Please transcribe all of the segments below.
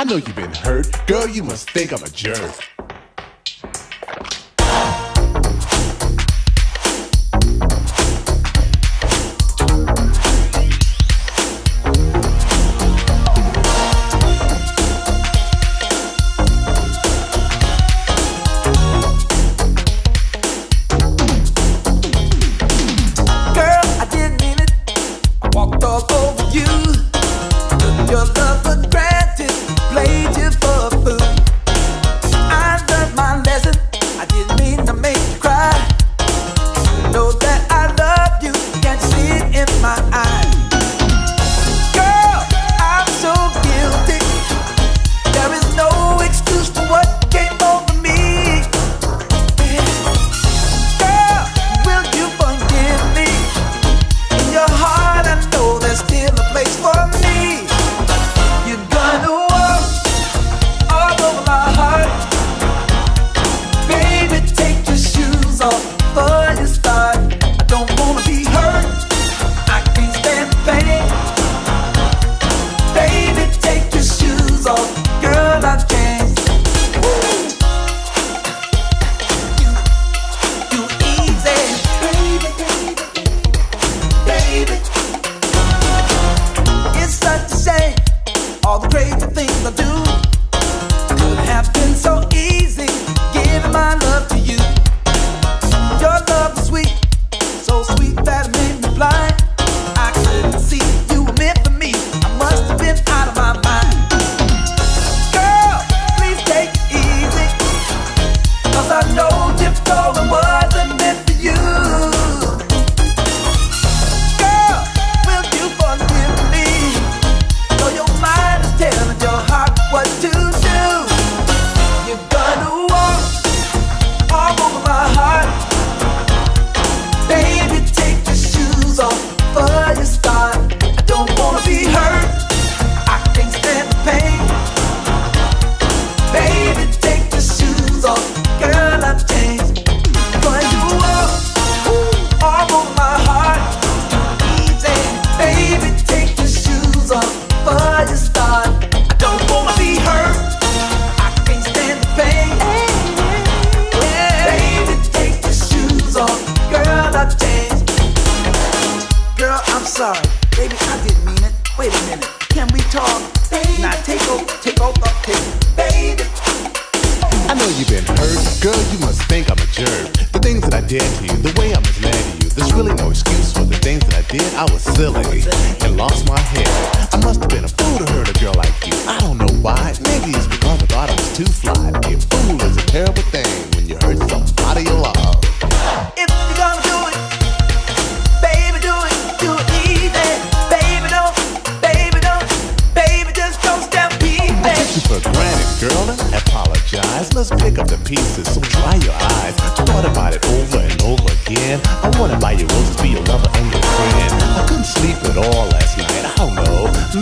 I know you've been hurt. Girl, you must think I'm a jerk.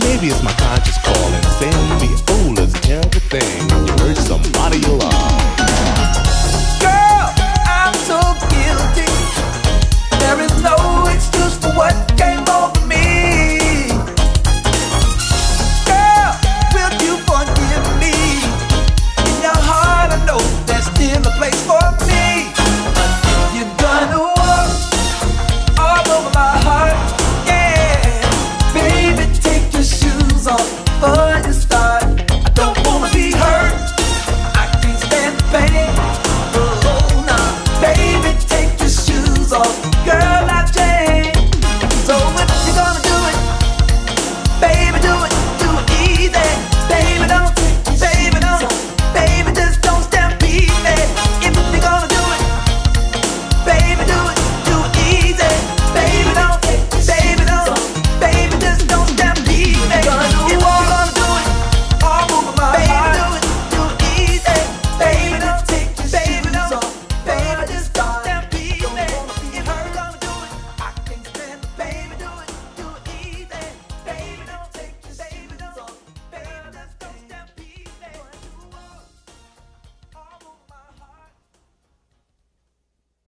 Maybe it's my conscious